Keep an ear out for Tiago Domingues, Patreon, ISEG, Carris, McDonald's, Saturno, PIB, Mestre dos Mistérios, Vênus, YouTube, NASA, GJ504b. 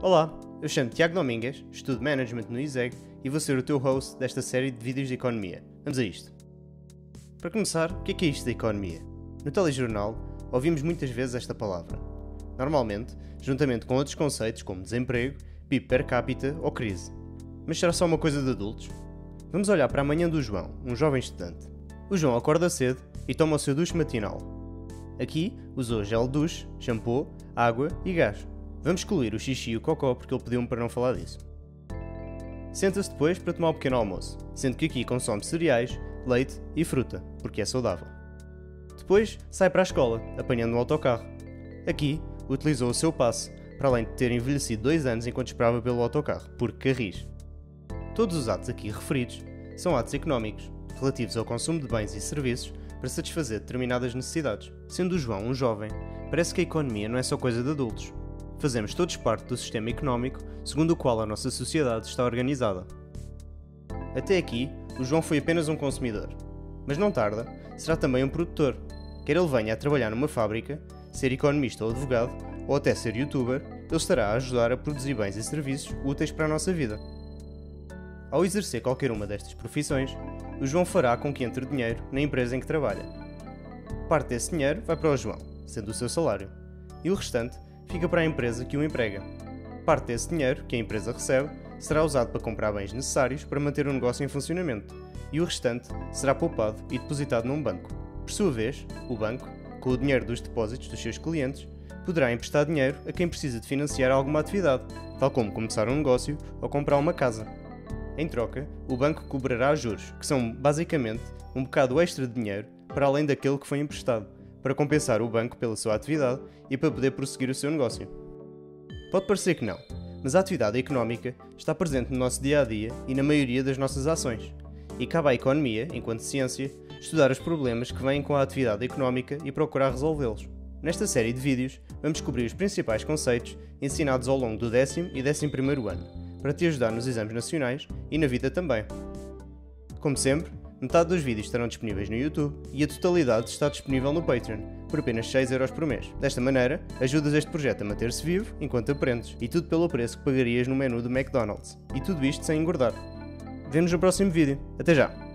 Olá, eu chamo-me Tiago Domingues, estudo Management no ISEG e vou ser o teu host desta série de vídeos de economia. Vamos a isto. Para começar, o que é isto da economia? No telejornal, ouvimos muitas vezes esta palavra. Normalmente, juntamente com outros conceitos como desemprego, PIB per capita ou crise. Mas será só uma coisa de adultos? Vamos olhar para a manhã do João, um jovem estudante. O João acorda cedo e toma o seu duche matinal. Aqui, usou gel duche, shampoo, água e gás. Vamos excluir o xixi e o cocó porque ele pediu-me para não falar disso. Senta-se depois para tomar um pequeno almoço, sendo que aqui consome cereais, leite e fruta, porque é saudável. Depois sai para a escola, apanhando um autocarro. Aqui utilizou o seu passe, para além de ter envelhecido 2 anos enquanto esperava pelo autocarro, porque Carris. Todos os atos aqui referidos são atos económicos, relativos ao consumo de bens e serviços para satisfazer determinadas necessidades. Sendo o João um jovem, parece que a economia não é só coisa de adultos. Fazemos todos parte do sistema económico segundo o qual a nossa sociedade está organizada. Até aqui, o João foi apenas um consumidor, mas não tarda, será também um produtor, quer ele venha a trabalhar numa fábrica, ser economista ou advogado, ou até ser youtuber, ele estará a ajudar a produzir bens e serviços úteis para a nossa vida. Ao exercer qualquer uma destas profissões, o João fará com que entre dinheiro na empresa em que trabalha. Parte desse dinheiro vai para o João, sendo o seu salário, e o restante fica para a empresa que o emprega. Parte desse dinheiro que a empresa recebe será usado para comprar bens necessários para manter o negócio em funcionamento, e o restante será poupado e depositado num banco. Por sua vez, o banco, com o dinheiro dos depósitos dos seus clientes, poderá emprestar dinheiro a quem precisa de financiar alguma atividade, tal como começar um negócio ou comprar uma casa. Em troca, o banco cobrará juros, que são basicamente um bocado extra de dinheiro para além daquele que foi emprestado, para compensar o banco pela sua atividade e para poder prosseguir o seu negócio. Pode parecer que não, mas a atividade económica está presente no nosso dia-a-dia e na maioria das nossas ações, e cabe à economia, enquanto ciência, estudar os problemas que vêm com a atividade económica e procurar resolvê-los. Nesta série de vídeos, vamos cobrir os principais conceitos ensinados ao longo do 10º e 11º ano, para te ajudar nos exames nacionais e na vida também. Como sempre, metade dos vídeos estarão disponíveis no YouTube e a totalidade está disponível no Patreon, por apenas 6€ por mês. Desta maneira, ajudas este projeto a manter-se vivo enquanto aprendes, e tudo pelo preço que pagarias no menu do McDonald's. E tudo isto sem engordar. Vemo-nos no próximo vídeo. Até já!